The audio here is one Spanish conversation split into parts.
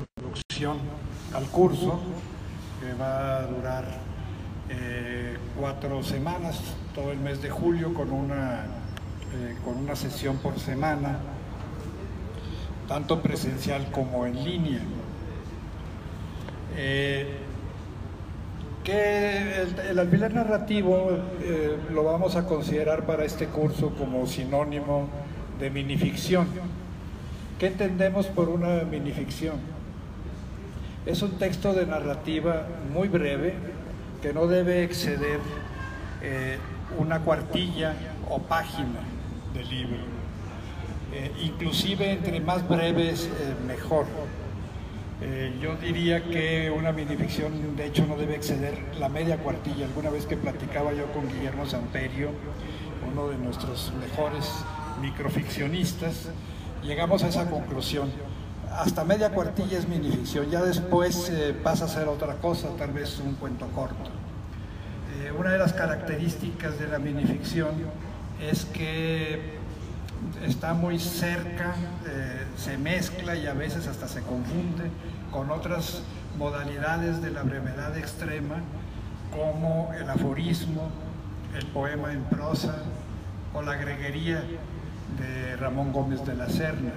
Introducción al curso, que va a durar 4 semanas, todo el mes de julio, con una sesión por semana, tanto presencial como en línea. El alfiler narrativo lo vamos a considerar para este curso como sinónimo de minificción. ¿Qué entendemos por una minificción? Es un texto de narrativa muy breve que no debe exceder una cuartilla o página del libro. Inclusive entre más breves mejor. Yo diría que una minificción de hecho no debe exceder la media cuartilla. Alguna vez que platicaba yo con Guillermo Zamperio, uno de nuestros mejores microficcionistas, llegamos a esa conclusión: hasta media cuartilla es minificción, ya después pasa a ser otra cosa, tal vez un cuento corto. Una de las características de la minificción es que está muy cerca, se mezcla y a veces hasta se confunde con otras modalidades de la brevedad extrema, como el aforismo, el poema en prosa o la greguería de Ramón Gómez de la Serna.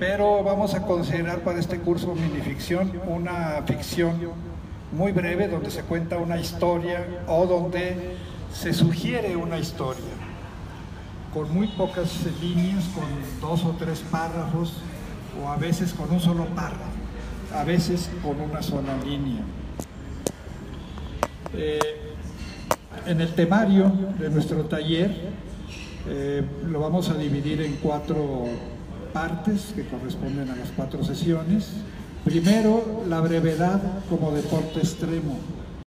Pero vamos a considerar para este curso minificción una ficción muy breve donde se cuenta una historia o donde se sugiere una historia, con muy pocas líneas, con 2 o 3 párrafos, o a veces con un solo párrafo, a veces con una sola línea. En el temario de nuestro taller lo vamos a dividir en 4 partes que corresponden a las 4 sesiones. Primero, la brevedad como deporte extremo.